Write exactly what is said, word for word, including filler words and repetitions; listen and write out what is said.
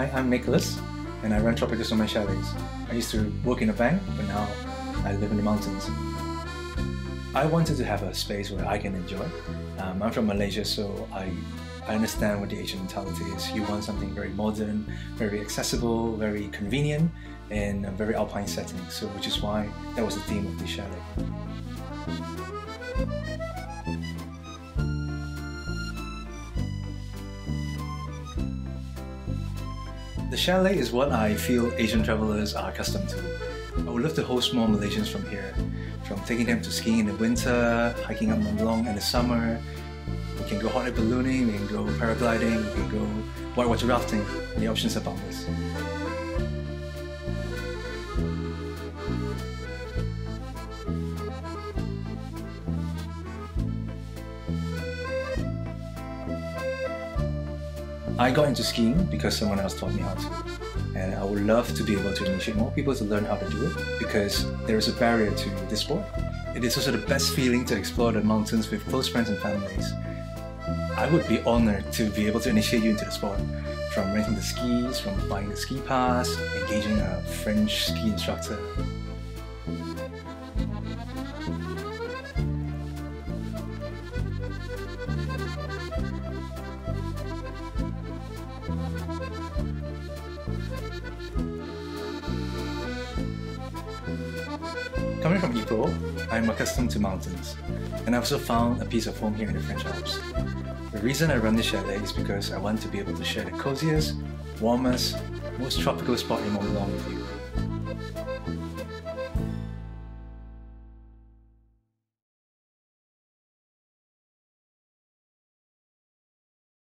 Hi, I'm Nicholas and I run Tropical Snowman Chalets. I used to work in a bank, but now I live in the mountains. I wanted to have a space where I can enjoy. Um, I'm from Malaysia, so I, I understand what the Asian mentality is. You want something very modern, very accessible, very convenient, and a very alpine setting, so which is why that was the theme of the chalet. The chalet is what I feel Asian travelers are accustomed to. I would love to host more Malaysians from here, from taking them to skiing in the winter, hiking up Mont Blanc in the summer. We can go hot air ballooning, we can go paragliding, we can go whitewater rafting. The options are boundless. I got into skiing because someone else taught me how to, and I would love to be able to initiate more people to learn how to do it, because there is a barrier to this sport. It is also the best feeling to explore the mountains with close friends and families. I would be honoured to be able to initiate you into the sport, from renting the skis, from buying the ski pass, engaging a French ski instructor. Coming from Ipoh, I am accustomed to mountains, and I also found a piece of home here in the French Alps. The reason I run this chalet is because I want to be able to share the coziest, warmest, most tropical spot in Mont Blanc with you.